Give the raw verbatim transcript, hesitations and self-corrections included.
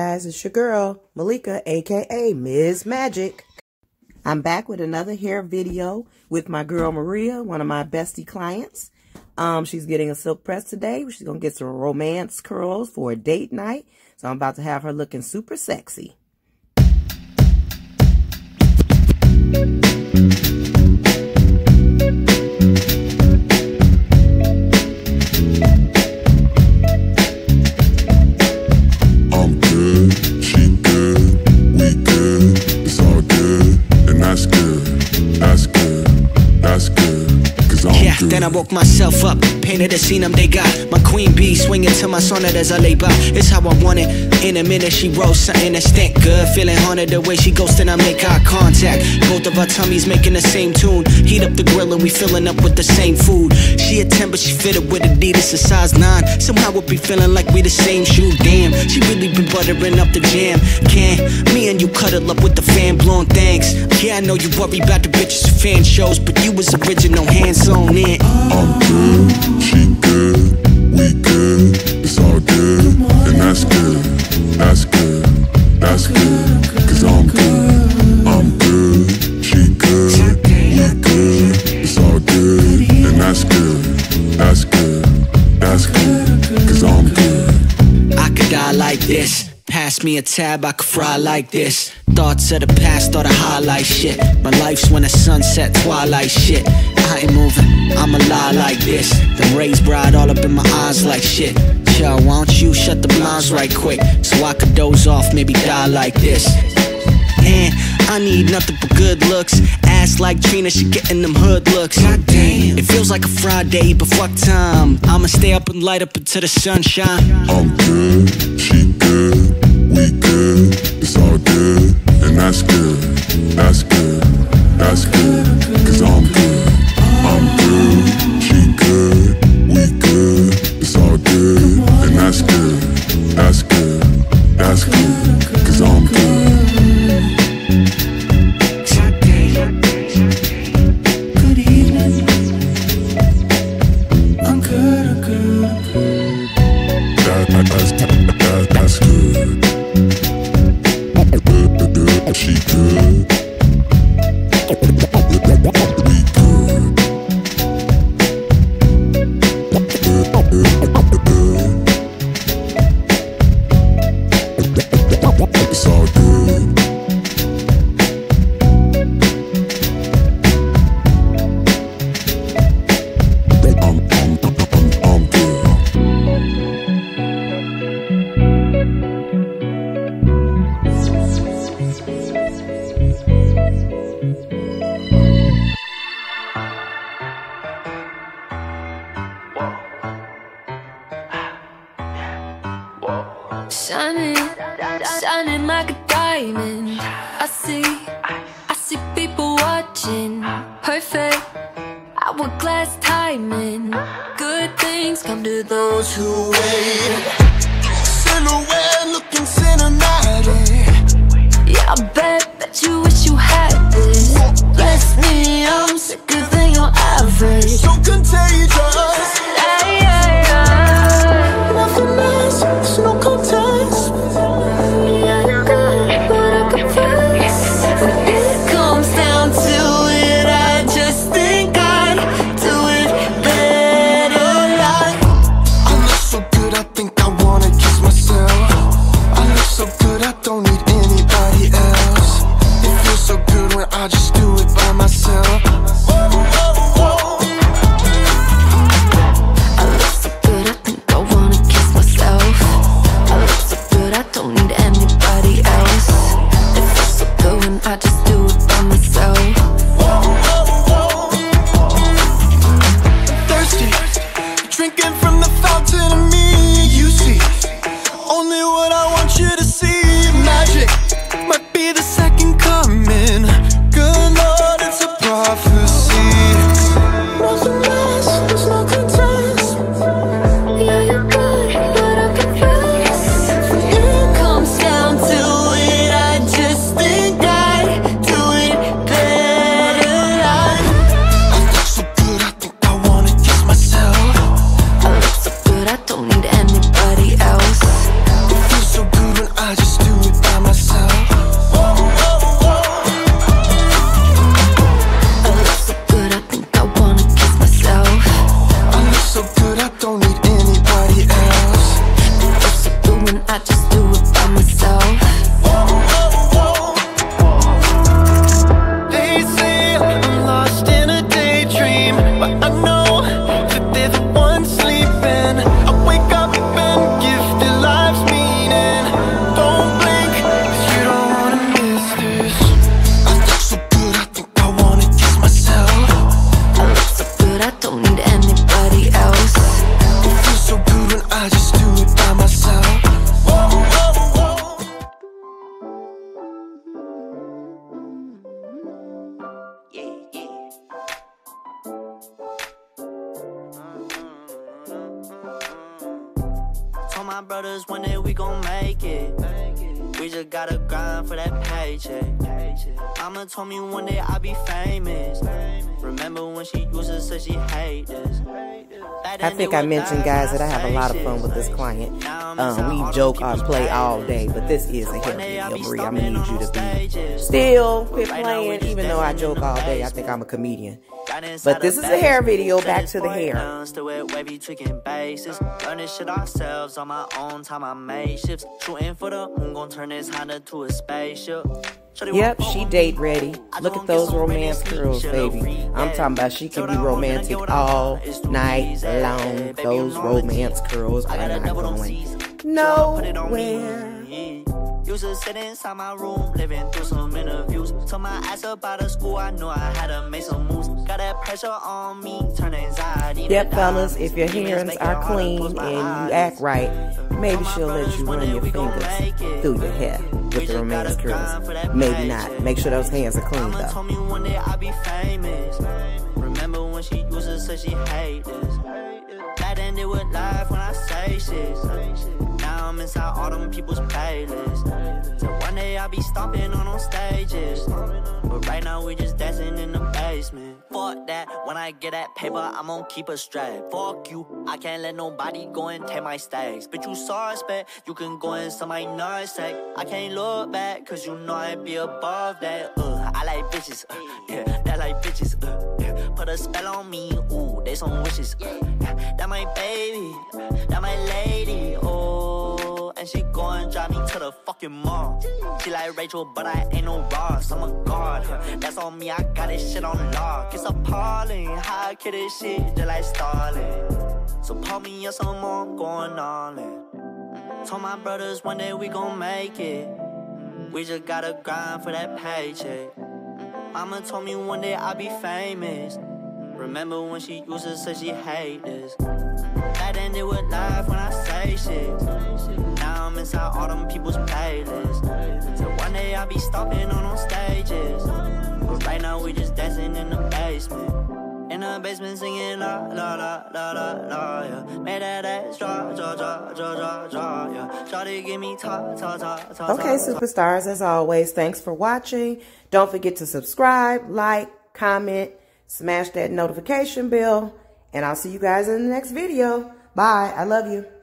guys, it's your girl, Malika, aka Miz Magic. I'm back with another hair video with my girl Maria, one of my bestie clients. Um, she's getting a silk press today. She's going to get some romance curls for a date night. So I'm about to have her looking super sexy. Then I woke myself up, painted the scene I'm they got. My queen bee swinging to my sonnet as I lay by. It's how I want it. In a minute she rolls something that stink good. Feeling haunted the way she goes, then I make eye contact. Both of our tummies making the same tune. Heat up the grill and we filling up with the same food. She a ten but she fitted with Adidas, a size nine. Somehow we'll be feeling like we the same shoe. Damn, she really been buttering up the jam. Can me and you cuddle up with the fan blowing thanks. Yeah, I know you worry about the bitches and fan shows, but you was original, hands on in. I'm good, she good, we good, it's all good, and that's good, that's good, that's good, cause I'm good, I'm good, she good, we good, it's all good, and that's good, that's good, that's good, cause I'm good. I could die like this, pass me a tab, I could fry like this. Thoughts of the past or the highlight shit. My life's when the sunset, twilight shit. I ain't moving, I'm a lie like this. The rays bright all up in my eyes like shit. Yo, why don't you shut the blinds right quick, so I could doze off, maybe die like this. And I need nothing but good looks. Ass like Trina, she getting them hood looks. God damn, it feels like a Friday, but fuck time. I'ma stay up and light up until the sunshine. I'm good, she good, we good, it's all good, and that's good, that's good, that's good, cause I'm good, I'm good, she good, we good, it's all good, and that's good, that's good, that's good, cause I'm good. Shining, shining like a diamond. I see, I see people watching. Perfect, hourglass timing. Good things come to those who wait. Silhouette looking cinematic. Yeah, I bet, bet you wish you had this. Bless me, I'm sicker than your average. So contagious. Hey, hey, hey. Nothing else, there's no contact. I just my brothers, one day we gon' make it. We just gotta grind for that paycheck. Mama told me one day I'll be famous. Remember when she used to say she hated us. I think I mentioned, guys, that I have a lot of fun with this client. Um, we joke or play all day, but this is a heavy deal, Maria. I'm gonna need you to be still, quit playing, even though I joke all day. I think I'm a comedian. But this is a hair video, back to the hair. Yep, she date ready. Look at those romance curls, baby. I'm talking about she could be romantic all night long. Those romance curls are not going nowhere. Used to sit inside my room, living through some interviews. Told my ass about a school, I knew I had to make some moves. Got that pressure on me, turn anxiety. Yep, fellas, if your hands are clean and you act right, maybe she'll let you run your fingers through your hair with the romance curls. Maybe not. Make sure those hands are clean, though. Told me one day I'll be famous. Remember when she used to say she hated us. That ended with life when I say shit. I'm inside all them people's playlists. So one day I'll be stomping on those stages, but right now we just dancing in the basement. Fuck that, when I get that paper, I'm gon' keep it straight. Fuck you, I can't let nobody go and take my stacks. Bitch, you suspect, you can go in somebody's nutsack. I can't look back, cause you know I'd be above that. uh, I like bitches, uh, yeah, that like bitches, uh, yeah. Put a spell on me, ooh, they some wishes, uh, yeah. That my baby, that my lady, oh. And she go and drive me to the fucking mall. She like Rachel, but I ain't no Ross. I'm a guard, huh? That's on me, I got this shit on lock. It's appalling how I kill this shit, just like Starlin'. So call me up some more, I'm going all in. Told my brothers one day we gon' make it. We just gotta grind for that paycheck. Mama told me one day I'll be famous. Remember when she used to say she hate this. That ended with life when I say shit. Now I'm inside all them people's playlists. So one day I'll be stomping on those stages, but right now we just dancing in the basement. In the basement singing la la la la la la, yeah. Made that ass draw draw draw draw draw draw, yeah. Shawty give me ta ta ta ta. Okay, superstars, as always, thanks for watching. Don't forget to subscribe, like, comment, smash that notification bell, and I'll see you guys in the next video. Bye. I love you.